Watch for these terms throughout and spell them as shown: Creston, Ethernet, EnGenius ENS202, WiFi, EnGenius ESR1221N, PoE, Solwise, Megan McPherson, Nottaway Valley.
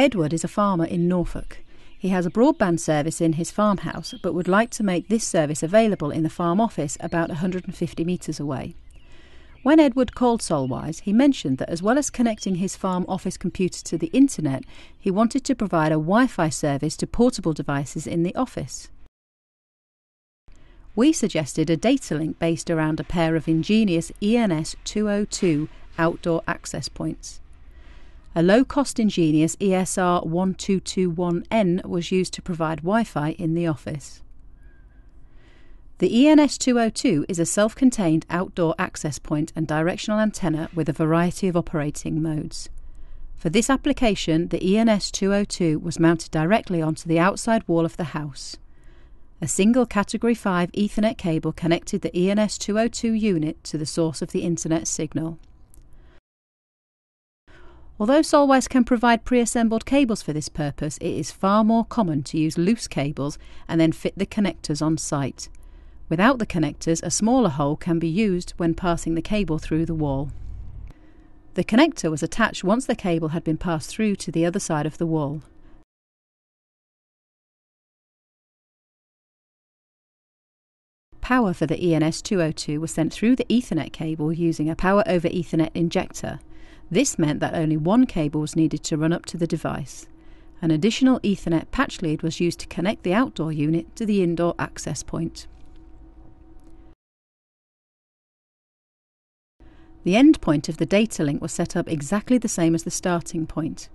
Edward is a farmer in Norfolk. He has a broadband service in his farmhouse, but would like to make this service available in the farm office about 150 metres away. When Edward called Solwise, he mentioned that as well as connecting his farm office computer to the internet, he wanted to provide a Wi-Fi service to portable devices in the office. We suggested a data link based around a pair of EnGenius ENS202 outdoor access points. A low-cost EnGenius ESR1221N was used to provide Wi-Fi in the office. The ENS202 is a self-contained outdoor access point and directional antenna with a variety of operating modes. For this application, the ENS202 was mounted directly onto the outside wall of the house. A single Category 5 Ethernet cable connected the ENS202 unit to the source of the internet signal. Although Solwise can provide pre-assembled cables for this purpose, it is far more common to use loose cables and then fit the connectors on site. Without the connectors, a smaller hole can be used when passing the cable through the wall. The connector was attached once the cable had been passed through to the other side of the wall. Power for the ENS202 was sent through the Ethernet cable using a power over Ethernet injector. This meant that only one cable was needed to run up to the device. An additional Ethernet patch lead was used to connect the outdoor unit to the indoor access point. The end point of the data link was set up exactly the same as the starting point.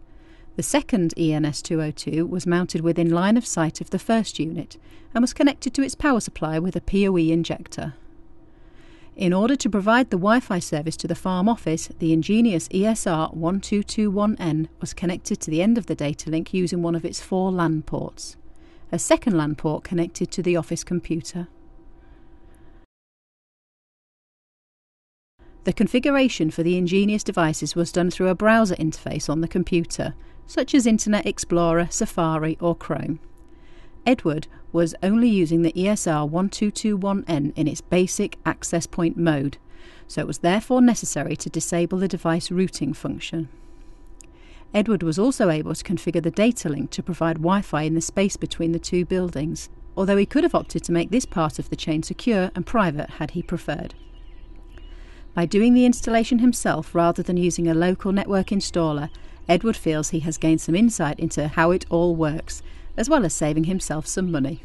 The second ENS202 was mounted within line of sight of the first unit and was connected to its power supply with a PoE injector. In order to provide the Wi-Fi service to the farm office, the EnGenius ESR1221N was connected to the end of the data link using one of its 4 LAN ports. A second LAN port connected to the office computer. The configuration for the EnGenius devices was done through a browser interface on the computer, such as Internet Explorer, Safari or Chrome. Edward was only using the ESR1221N in its basic access point mode, so it was therefore necessary to disable the device routing function. Edward was also able to configure the data link to provide Wi-Fi in the space between the two buildings, although he could have opted to make this part of the chain secure and private had he preferred. By doing the installation himself rather than using a local network installer, Edward feels he has gained some insight into how it all works, as well as saving himself some money.